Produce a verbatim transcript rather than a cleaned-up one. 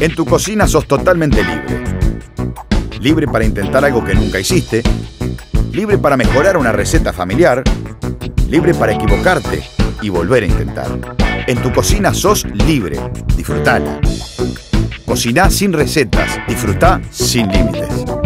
En tu cocina sos totalmente libre. Libre para intentar algo que nunca hiciste. Libre para mejorar una receta familiar. Libre para equivocarte y volver a intentar. En tu cocina sos libre. Disfrutala. Cociná sin recetas. Disfrutá sin límites.